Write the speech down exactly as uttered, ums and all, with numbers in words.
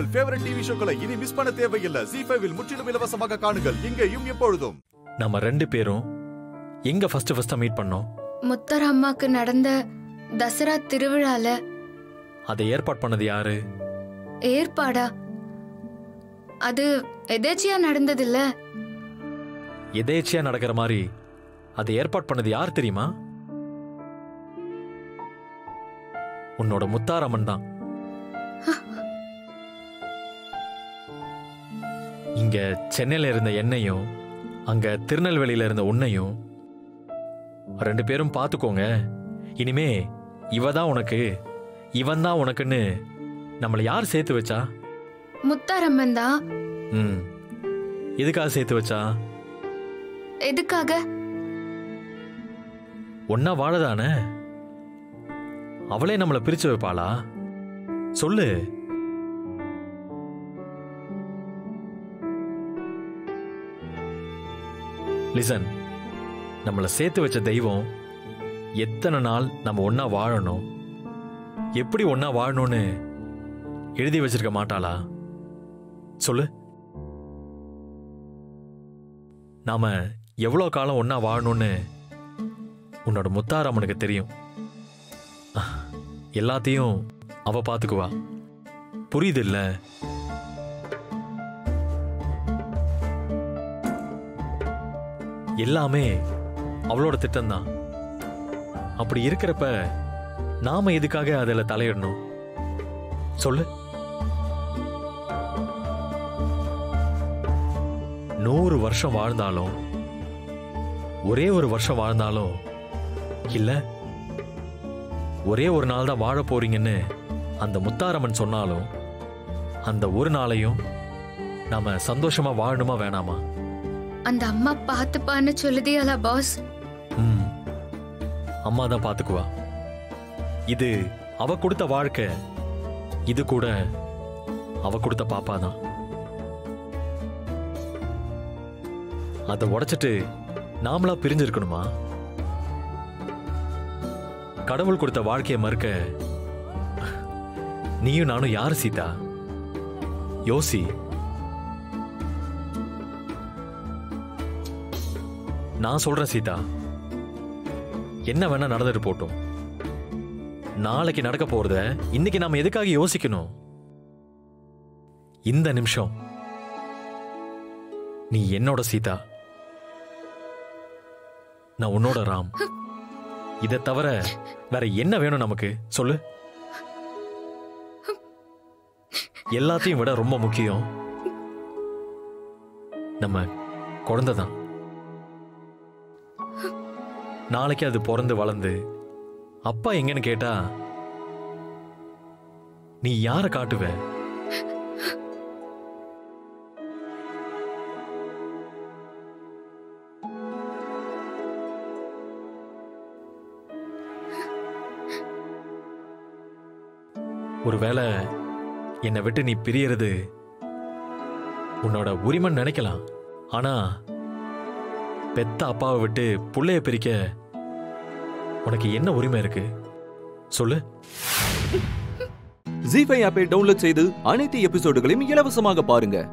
உங்கள் favourite TV ஷோக்களை இனி miss பண்ண தேவையில்லை. ஜீ ஃபைவ்-ல் முற்றிலும் இலவசமாக காணுங்கள் இங்கேயும் எப்பொழுதும். நம்ம ரெண்டு பேரும் எங்க ஃபர்ஸ்ட் ஃபர்ஸ்ட் மீட் பண்ணோம்? முத்தராமாக்கு நடந்த தசரா திருவிழால. அதை ஏற்பாடு பண்ணது யாரு? ஏற்பாடா? அது எதேச்சியா நடந்தது இல்ல. எதேச்சியா நடக்கிற மாதிரி அதை ஏற்பாடு பண்ணது யார் தெரியுமா? உன்னோட முத்தாரம்மன் தான். இங்க சென்னையில இருந்த என்னையும் அங்க திருநெல்வேலியில இருந்த உன்னையும் ரெண்டு பேரும் பார்த்துக்கோங்க. இனிமே இவதான் உனக்கு, இவன் தான் உனக்குன்னு நம்மளை யார் சேர்த்து வச்சா? முத்தாரம்மன் தான். ம், எதுக்காக சேர்த்து வச்சா? எதுக்காக? ஒன்னா வாழதானே. அவளே நம்மளை பிரிச்சு வைப்பாளா? சொல்லு. லிசன், நம்மளை சேர்த்து வச்ச தெய்வம் எத்தனை நாள் நம்ம ஒன்னா வாழணும், எப்படி ஒன்னா வாழணும்னு எழுதி வச்சிருக்க மாட்டாளா? சொல்லு. நாம எவ்வளோ காலம் ஒன்னா வாழணும்னு உன்னோட முத்தாரம்மனுக்கு தெரியும். எல்லாத்தையும் அவ பார்த்துக்குவா. புரியுது இல்ல? எல்லாமே அவளோட திட்டம்தான். அப்படி இருக்கிறப்ப நாம எதுக்காக அதில் தலையிடணும்? சொல்லு. நூறு வருஷம் வாழ்ந்தாலும் ஒரே ஒரு வருஷம் வாழ்ந்தாலும் இல்ல ஒரே ஒரு நாள் தான் வாழ போறீங்கன்னு அந்த முத்தாரம்மன் சொன்னாலும் அந்த ஒரு நாளையும் நாம சந்தோஷமா வாழணுமா வேணாமா? அந்த அம்மா பார்த்துப்பான்னு சொல்லுதியாலா பாஸ்? ம், அம்மா தான் பார்த்துக்குவா. இது அவ கொடுத்த வாழ்க்கை, இது கூட அவ கொடுத்த பாப்பா தான். அதை உடைச்சிட்டு நாமளா பிரிஞ்சிருக்கணுமா? கடவுள் கொடுத்த வாழ்க்கையை மறுக்க நீயும் நானும் யாரு சீதா? யோசி. நான் சொல்றேன் சீதா, என்ன வேணா நடந்துட்டு போட்டோம், நாளைக்கு நடக்க போறத இன்னைக்கு நாம எதுக்காக யோசிக்கணும்? இந்த நிமிஷம் நீ என்னோட சீதா, நான் உன்னோட ராம். இதை தவிர வேற என்ன வேணும் நமக்கு? சொல்லு. எல்லாத்தையும் விட ரொம்ப முக்கியம் நம்ம குழந்தை தான். நாளைக்கு அது பிறந்து வளர்ந்து அப்பா எங்கன்னு கேட்டா நீ யார காட்டுவ? ஒருவேளை என்னை விட்டு நீ பிரியறது உன்னோட உரிமைன்னு நினைக்கலாம். ஆனா பெத்த அப்பாவை விட்டு புள்ளைய பிரிக்க உனக்கு என்ன உரிமை இருக்கு? சொல்லு. ஜீ ஃபைவ் ஆப்பை டவுன்லோட் செய்து அனைத்து எபிசோடுகளையும் இலவசமாக பாருங்க.